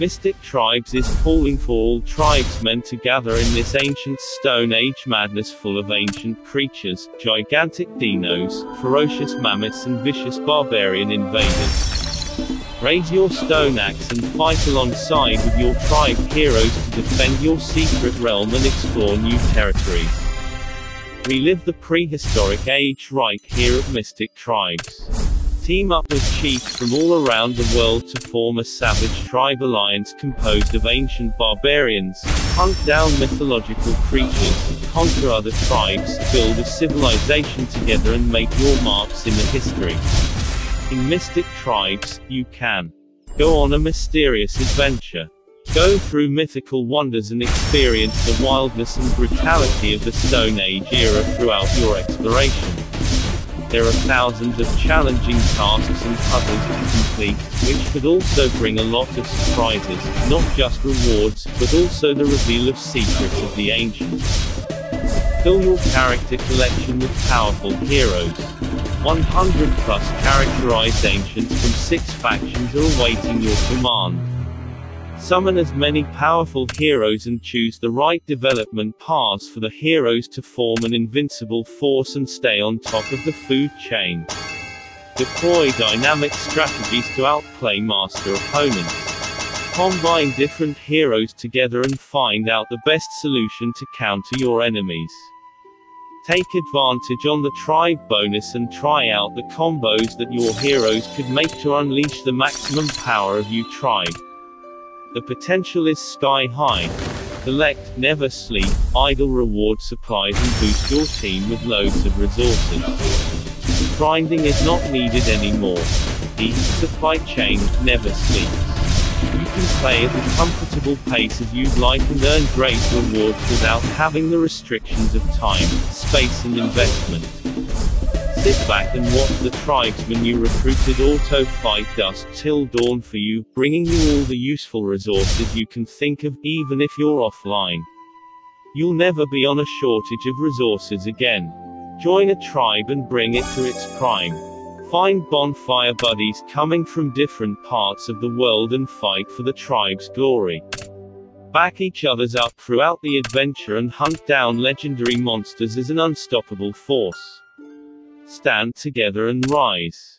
Mystic Tribes is calling for all tribesmen to gather in this ancient Stone Age madness full of ancient creatures, gigantic dinos, ferocious mammoths and vicious barbarian invaders. Raise your stone axe and fight alongside with your tribe heroes to defend your secret realm and explore new territories. Relive the prehistoric age right here at Mystic Tribes. Team up with chiefs from all around the world to form a savage tribe alliance composed of ancient barbarians, hunt down mythological creatures, conquer other tribes, build a civilization together and make your marks in the history. In Mystic Tribes, you can go on a mysterious adventure, go through mythical wonders and experience the wildness and brutality of the Stone Age era throughout your exploration. There are thousands of challenging tasks and puzzles to complete, which could also bring a lot of surprises, not just rewards, but also the reveal of secrets of the ancients. Fill your character collection with powerful heroes. 100 plus characterized ancients from 6 factions are awaiting your command. Summon as many powerful heroes and choose the right development paths for the heroes to form an invincible force and stay on top of the food chain. Deploy dynamic strategies to outplay master opponents. Combine different heroes together and find out the best solution to counter your enemies. Take advantage on the tribe bonus and try out the combos that your heroes could make to unleash the maximum power of your tribe. The potential is sky high. Collect, never sleep, idle reward supplies and boost your team with loads of resources. Grinding is not needed anymore. The supply chain never sleeps. You can play at a comfortable pace as you'd like and earn great rewards without having the restrictions of time, space and investment. Sit back and watch the tribesmen you recruited auto-fight dusk till dawn for you, bringing you all the useful resources you can think of, even if you're offline. You'll never be on a shortage of resources again. Join a tribe and bring it to its prime. Find bonfire buddies coming from different parts of the world and fight for the tribe's glory. Back each other's up throughout the adventure and hunt down legendary monsters as an unstoppable force. Stand together and rise.